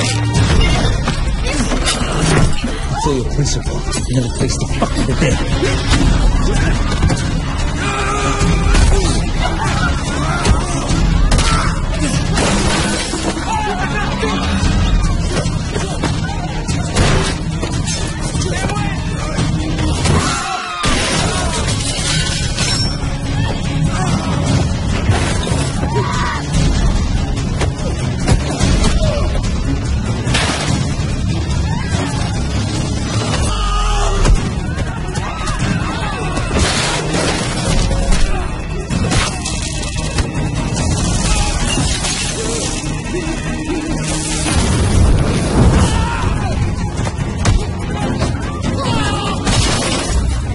Say your principle, another place to fuck with the dead.